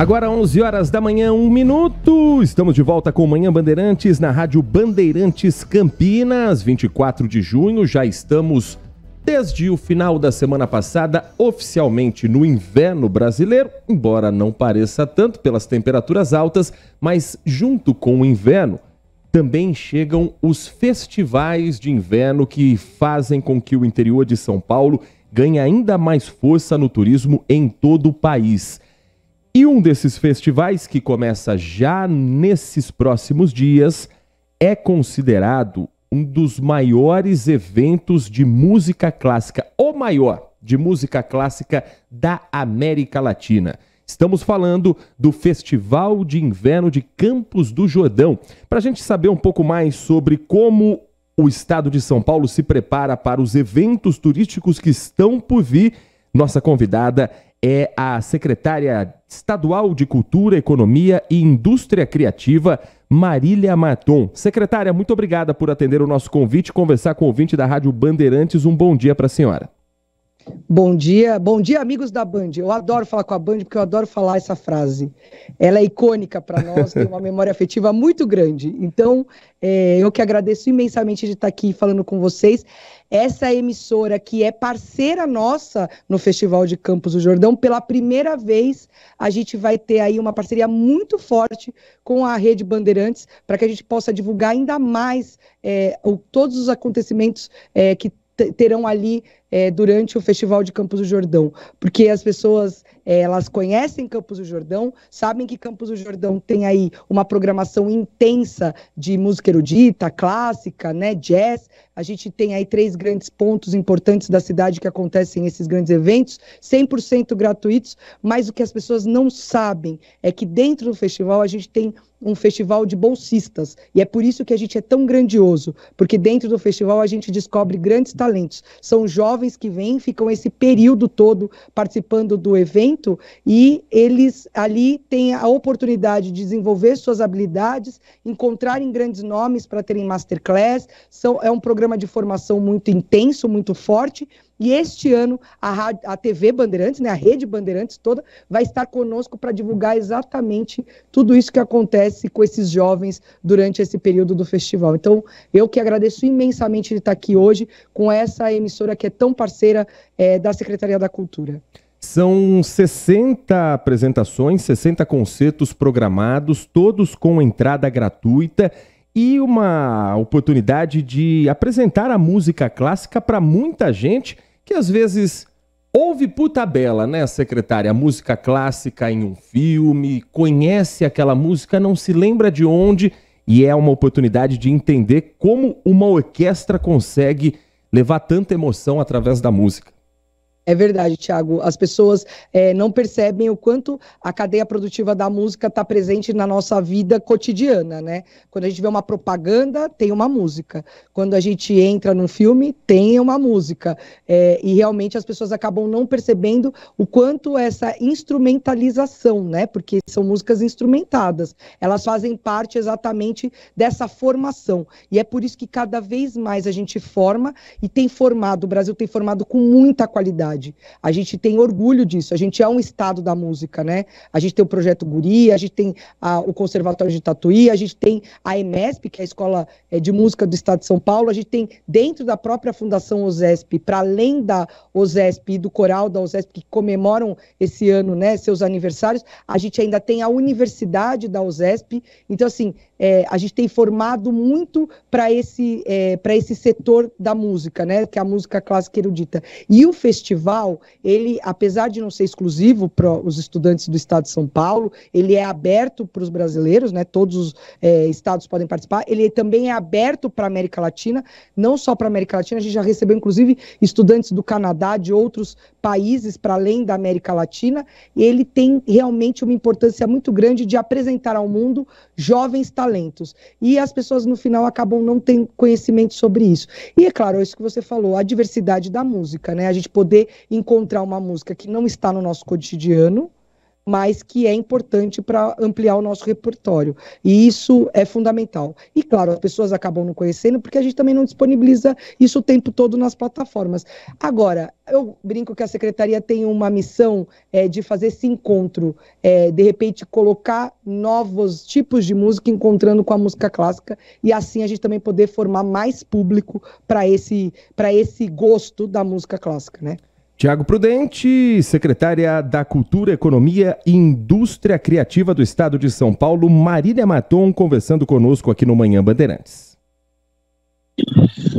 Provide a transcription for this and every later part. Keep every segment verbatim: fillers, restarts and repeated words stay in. Agora onze horas da manhã, um minuto. Estamos de volta com Manhã Bandeirantes na Rádio Bandeirantes Campinas, vinte e quatro de junho. Já estamos, desde o final da semana passada, oficialmente no inverno brasileiro, embora não pareça tanto pelas temperaturas altas, mas junto com o inverno também chegam os festivais de inverno que fazem com que o interior de São Paulo ganhe ainda mais força no turismo em todo o país. E um desses festivais, que começa já nesses próximos dias, é considerado um dos maiores eventos de música clássica, ou maior, de música clássica da América Latina. Estamos falando do Festival de Inverno de Campos do Jordão. Para a gente saber um pouco mais sobre como o estado de São Paulo se prepara para os eventos turísticos que estão por vir, nossa convidada é a secretária estadual de Cultura, Economia e Indústria Criativa, Marília Marton. Secretária, muito obrigada por atender o nosso convite e conversar com o ouvinte da Rádio Bandeirantes. Um bom dia para a senhora. Bom dia, bom dia, amigos da Band. Eu adoro falar com a Band porque eu adoro falar essa frase. Ela é icônica para nós, tem uma memória afetiva muito grande. Então, é, eu que agradeço imensamente de estar aqui falando com vocês. Essa emissora que é parceira nossa no Festival de Campos do Jordão, pela primeira vez a gente vai ter aí uma parceria muito forte com a Rede Bandeirantes para que a gente possa divulgar ainda mais é, o, todos os acontecimentos é, que terão ali é, durante o Festival de Campos do Jordão, porque as pessoas é, elas conhecem Campos do Jordão, sabem que Campos do Jordão tem aí uma programação intensa de música erudita, clássica, né, jazz. A gente tem aí três grandes pontos importantes da cidade que acontecem esses grandes eventos, cem por cento gratuitos, mas o que as pessoas não sabem é que dentro do festival a gente tem um festival de bolsistas, e é por isso que a gente é tão grandioso, porque dentro do festival a gente descobre grandes talentos. São jovens que vêm, ficam esse período todo participando do evento, e eles ali têm a oportunidade de desenvolver suas habilidades, encontrarem grandes nomes para terem masterclass. São, é um programa de formação muito intenso, muito forte. E este ano, a, rádio, a T V Bandeirantes, né, a Rede Bandeirantes toda, vai estar conosco para divulgar exatamente tudo isso que acontece com esses jovens durante esse período do festival. Então, eu que agradeço imensamente de estar aqui hoje com essa emissora que é tão parceira é, da Secretaria da Cultura. São sessenta apresentações, sessenta concertos programados, todos com entrada gratuita. E uma oportunidade de apresentar a música clássica para muita gente que às vezes ouve por tabela, né, secretária? A música clássica em um filme, conhece aquela música, não se lembra de onde, e é uma oportunidade de entender como uma orquestra consegue levar tanta emoção através da música. É verdade, Tiago. As pessoas é, não percebem o quanto a cadeia produtiva da música está presente na nossa vida cotidiana, né? Quando a gente vê uma propaganda, tem uma música. Quando a gente entra num filme, tem uma música. É, e realmente as pessoas acabam não percebendo o quanto essa instrumentalização, né? Porque são músicas instrumentadas. Elas fazem parte exatamente dessa formação. E é por isso que cada vez mais a gente forma e tem formado, o Brasil tem formado com muita qualidade. A gente tem orgulho disso, a gente é um estado da música, né? A gente tem o Projeto Guri, a gente tem a, o Conservatório de Tatuí, a gente tem a Emesp, que é a Escola de Música do Estado de São Paulo, a gente tem dentro da própria Fundação Osesp, para além da Osesp e do coral da Osesp, que comemoram esse ano, né, seus aniversários, a gente ainda tem a Universidade da Osesp. Então, assim, é, a gente tem formado muito para esse, é, para esse setor da música, né, que é a música clássica erudita. E o festival festival, ele, apesar de não ser exclusivo para os estudantes do estado de São Paulo, ele é aberto para os brasileiros, né? Todos os é, estados podem participar. Ele também é aberto para a América Latina, não só para a América Latina, a gente já recebeu inclusive estudantes do Canadá, de outros países para além da América Latina. Ele tem realmente uma importância muito grande de apresentar ao mundo jovens talentos, e as pessoas no final acabam não tendo conhecimento sobre isso. E é claro, isso que você falou, a diversidade da música, né? A gente poder encontrar uma música que não está no nosso cotidiano, mas que é importante para ampliar o nosso repertório. E isso é fundamental. E, claro, as pessoas acabam não conhecendo, porque a gente também não disponibiliza isso o tempo todo nas plataformas. Agora, eu brinco que a Secretaria tem uma missão é, de fazer esse encontro, é, de repente colocar novos tipos de música, encontrando com a música clássica, e assim a gente também poder formar mais público para esse, para esse gosto da música clássica, né? Tiago Prudente, secretária da Cultura, Economia e Indústria Criativa do Estado de São Paulo, Marília Marton, conversando conosco aqui no Manhã Bandeirantes.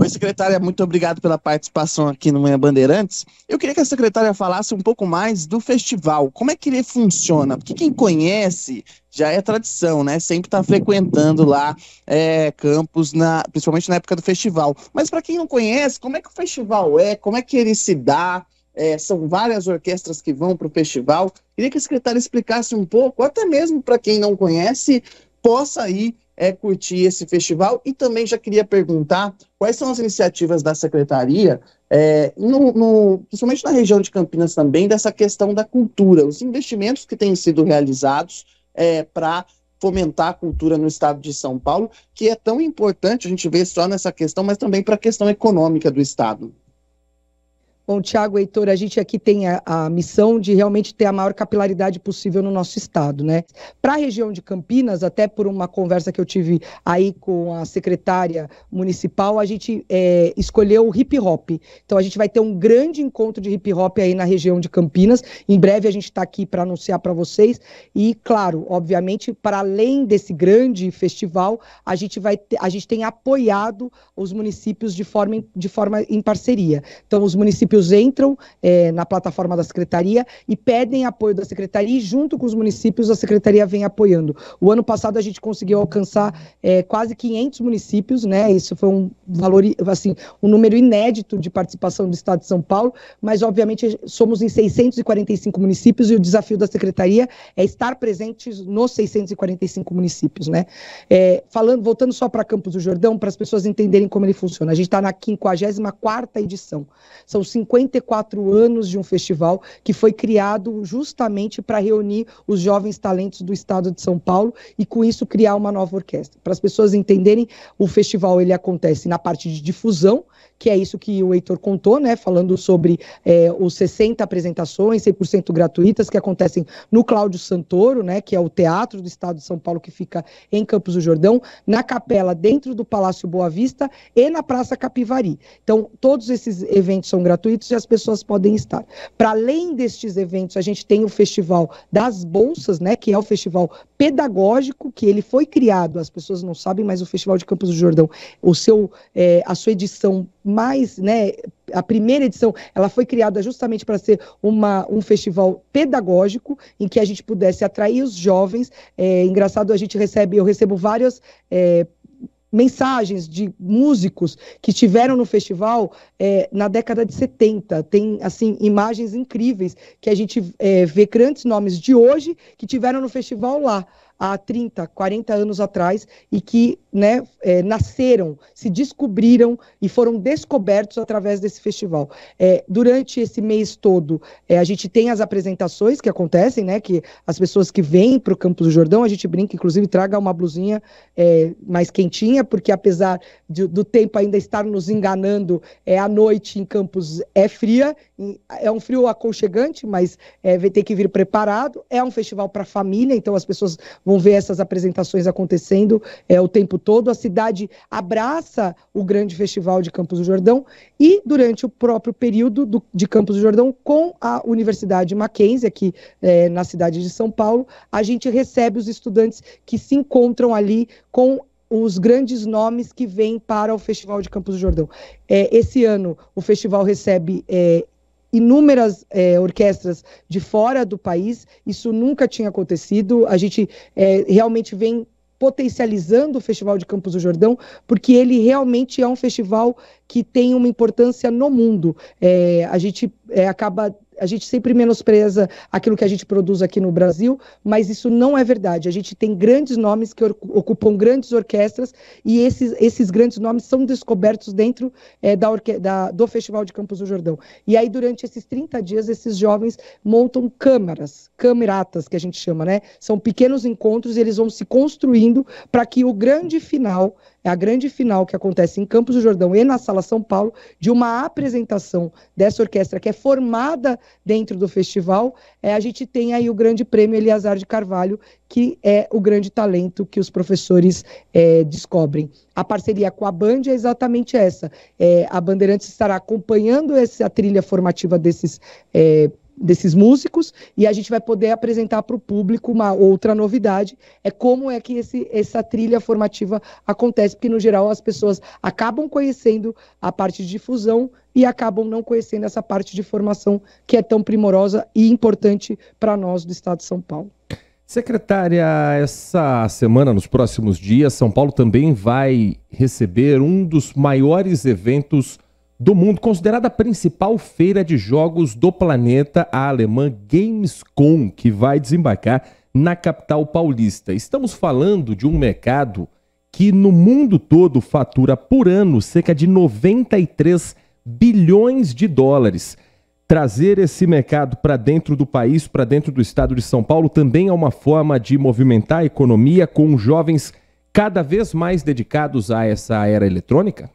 Oi, secretária, muito obrigado pela participação aqui no Manhã Bandeirantes. Eu queria que a secretária falasse um pouco mais do festival. Como é que ele funciona? Porque quem conhece já é tradição, né? Sempre está frequentando lá é, Campos, na, principalmente na época do festival. Mas para quem não conhece, como é que o festival é? Como é que ele se dá? É, são várias orquestras que vão para o festival. Queria que a secretária explicasse um pouco, até mesmo para quem não conhece, possa ir é, curtir esse festival. E também já queria perguntar quais são as iniciativas da secretaria, é, no, no, principalmente na região de Campinas também, dessa questão da cultura, os investimentos que têm sido realizados é, para fomentar a cultura no estado de São Paulo, que é tão importante, a gente vê só nessa questão, mas também para a questão econômica do estado. Bom, Tiago, Heitor, a gente aqui tem a, a missão de realmente ter a maior capilaridade possível no nosso estado, né? Para a região de Campinas, até por uma conversa que eu tive aí com a secretária municipal, a gente é, escolheu o hip hop. Então a gente vai ter um grande encontro de hip hop aí na região de Campinas. Em breve a gente está aqui para anunciar para vocês. E, claro, obviamente, para além desse grande festival, a gente, vai ter, a gente tem apoiado os municípios de forma, de forma em parceria. Então os municípios entram é, na plataforma da Secretaria e pedem apoio da Secretaria e junto com os municípios a Secretaria vem apoiando. O ano passado a gente conseguiu alcançar é, quase quinhentos municípios, né? Isso foi um valor, assim, um número inédito de participação do Estado de São Paulo, mas obviamente somos em seiscentos e quarenta e cinco municípios e o desafio da Secretaria é estar presentes nos seiscentos e quarenta e cinco municípios, né? É, falando, voltando só para Campos do Jordão, para as pessoas entenderem como ele funciona. A gente está na quinquagésima quarta edição. São cinquenta e quatro anos de um festival que foi criado justamente para reunir os jovens talentos do estado de São Paulo e com isso criar uma nova orquestra. Para as pessoas entenderem, o festival ele acontece na parte de difusão, que é isso que o Heitor contou, né? Falando sobre é, os sessenta apresentações, cem por cento gratuitas, que acontecem no Cláudio Santoro, né? Que é o teatro do estado de São Paulo que fica em Campos do Jordão, na capela dentro do Palácio Boa Vista e na Praça Capivari. Então, todos esses eventos são gratuitos e as pessoas podem estar. Para além destes eventos, a gente tem o Festival das Bolsas, né, que é o festival pedagógico, que ele foi criado, as pessoas não sabem, mas o Festival de Campos do Jordão, o seu, é, a sua edição mais, né, a primeira edição, ela foi criada justamente para ser uma, um festival pedagógico, em que a gente pudesse atrair os jovens. É, engraçado, a gente recebe, eu recebo várias é, mensagens de músicos que estiveram no festival é, na década de setenta, tem assim imagens incríveis que a gente é, vê grandes nomes de hoje que tiveram no festival lá há trinta, quarenta anos atrás e que, né, é, nasceram, se descobriram e foram descobertos através desse festival. É, durante esse mês todo, é, a gente tem as apresentações que acontecem, né, que as pessoas que vêm para o Campos do Jordão, a gente brinca, inclusive, traga uma blusinha é, mais quentinha, porque apesar de, do tempo ainda estar nos enganando, é, a noite em Campos é fria, é um frio aconchegante, mas é, vai ter que vir preparado, é um festival para família, então as pessoas vão ver essas apresentações acontecendo é, o tempo todo. A cidade abraça o grande festival de Campos do Jordão e durante o próprio período do, de Campos do Jordão com a Universidade Mackenzie, aqui é, na cidade de São Paulo, a gente recebe os estudantes que se encontram ali com os grandes nomes que vêm para o Festival de Campos do Jordão. É, esse ano o festival recebe é, inúmeras é, orquestras de fora do país, isso nunca tinha acontecido, a gente é, realmente vem potencializando o Festival de Campos do Jordão, porque ele realmente é um festival que tem uma importância no mundo. É, a gente é, acaba a gente sempre menospreza aquilo que a gente produz aqui no Brasil, mas isso não é verdade. A gente tem grandes nomes que ocupam grandes orquestras e esses, esses grandes nomes são descobertos dentro é, da orque- da, do Festival de Campos do Jordão. E aí, durante esses trinta dias, esses jovens montam câmaras, cameratas, que a gente chama, né? São pequenos encontros e eles vão se construindo para que o grande final... É a grande final que acontece em Campos do Jordão e na Sala São Paulo, de uma apresentação dessa orquestra que é formada dentro do festival, é, a gente tem aí o grande prêmio Eleazar de Carvalho, que é o grande talento que os professores é, descobrem. A parceria com a Band é exatamente essa. É, a Bandeirantes estará acompanhando essa trilha formativa desses é, desses músicos, e a gente vai poder apresentar para o público uma outra novidade, é como é que esse, essa trilha formativa acontece, porque no geral as pessoas acabam conhecendo a parte de difusão e acabam não conhecendo essa parte de formação que é tão primorosa e importante para nós do Estado de São Paulo. Secretária, essa semana, nos próximos dias, São Paulo também vai receber um dos maiores eventos do mundo, considerada a principal feira de jogos do planeta, a alemã Gamescom, que vai desembarcar na capital paulista. Estamos falando de um mercado que no mundo todo fatura por ano cerca de noventa e três bilhões de dólares. Trazer esse mercado para dentro do país, para dentro do estado de São Paulo, também é uma forma de movimentar a economia com jovens cada vez mais dedicados a essa era eletrônica?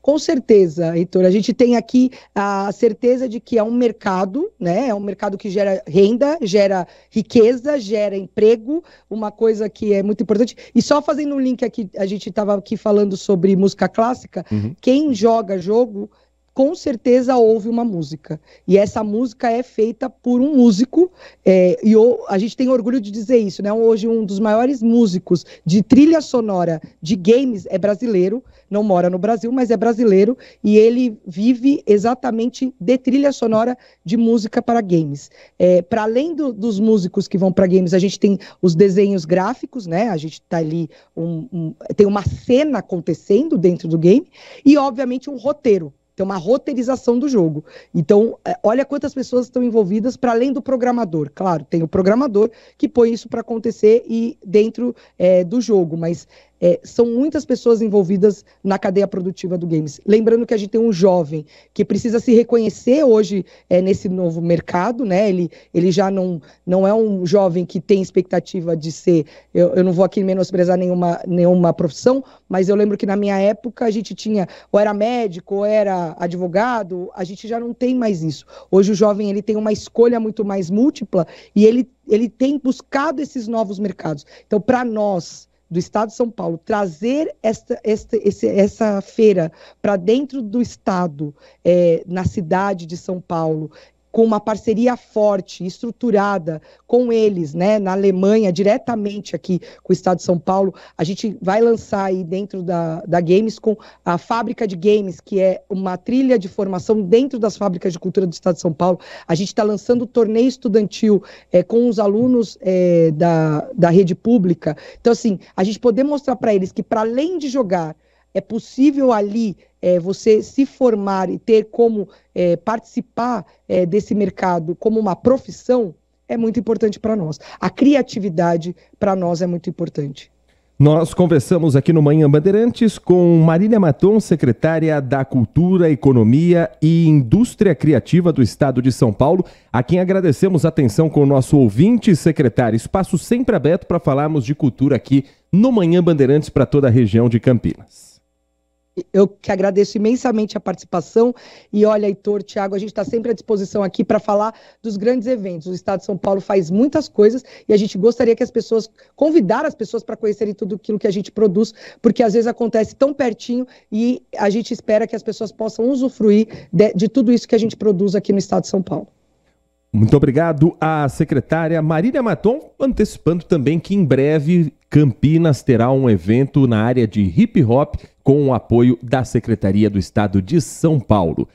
Com certeza, Heitor. A gente tem aqui a certeza de que é um mercado, né? É um mercado que gera renda, gera riqueza, gera emprego, uma coisa que é muito importante. E só fazendo um link aqui, a gente estava aqui falando sobre música clássica, uhum. Quem joga jogo... com certeza houve uma música, e essa música é feita por um músico, é, e o, a gente tem orgulho de dizer isso, né? Hoje um dos maiores músicos de trilha sonora de games é brasileiro, não mora no Brasil, mas é brasileiro, e ele vive exatamente de trilha sonora de música para games. É, para além do, dos músicos que vão para games, a gente tem os desenhos gráficos, né? A gente tá ali, um, um, tem uma cena acontecendo dentro do game, e obviamente um roteiro. Tem uma roteirização do jogo. Então, olha quantas pessoas estão envolvidas para além do programador. Claro, tem o programador que põe isso para acontecer e dentro é, do jogo, mas é, são muitas pessoas envolvidas na cadeia produtiva do games. Lembrando que a gente tem um jovem que precisa se reconhecer hoje é, nesse novo mercado, né? Ele, ele já não, não é um jovem que tem expectativa de ser... Eu, eu não vou aqui menosprezar nenhuma, nenhuma profissão, mas eu lembro que na minha época a gente tinha... Ou era médico, ou era advogado, a gente já não tem mais isso. Hoje o jovem ele tem uma escolha muito mais múltipla e ele, ele tem buscado esses novos mercados. Então, para nós... do Estado de São Paulo, trazer esta, esta, esse, essa feira para dentro do Estado, é, na cidade de São Paulo, com uma parceria forte, estruturada com eles, né, na Alemanha, diretamente aqui com o Estado de São Paulo. A gente vai lançar aí dentro da, da Gamescom a fábrica de games, que é uma trilha de formação dentro das fábricas de cultura do Estado de São Paulo. A gente está lançando o torneio estudantil é, com os alunos é, da, da rede pública. Então, assim, a gente poder mostrar para eles que, para além de jogar, é possível ali é, você se formar e ter como é, participar é, desse mercado como uma profissão, é muito importante para nós. A criatividade para nós é muito importante. Nós conversamos aqui no Manhã Bandeirantes com Marília Marton, secretária da Cultura, Economia e Indústria Criativa do Estado de São Paulo, a quem agradecemos a atenção com o nosso ouvinte, secretário. Espaço sempre aberto para falarmos de cultura aqui no Manhã Bandeirantes para toda a região de Campinas. Eu que agradeço imensamente a participação e olha, Heitor, Tiago, a gente está sempre à disposição aqui para falar dos grandes eventos. O Estado de São Paulo faz muitas coisas e a gente gostaria que as pessoas, convidar as pessoas para conhecerem tudo aquilo que a gente produz, porque às vezes acontece tão pertinho e a gente espera que as pessoas possam usufruir de, de tudo isso que a gente produz aqui no Estado de São Paulo. Muito obrigado à secretária Marília Marton, antecipando também que em breve Campinas terá um evento na área de hip hop com o apoio da Secretaria do Estado de São Paulo.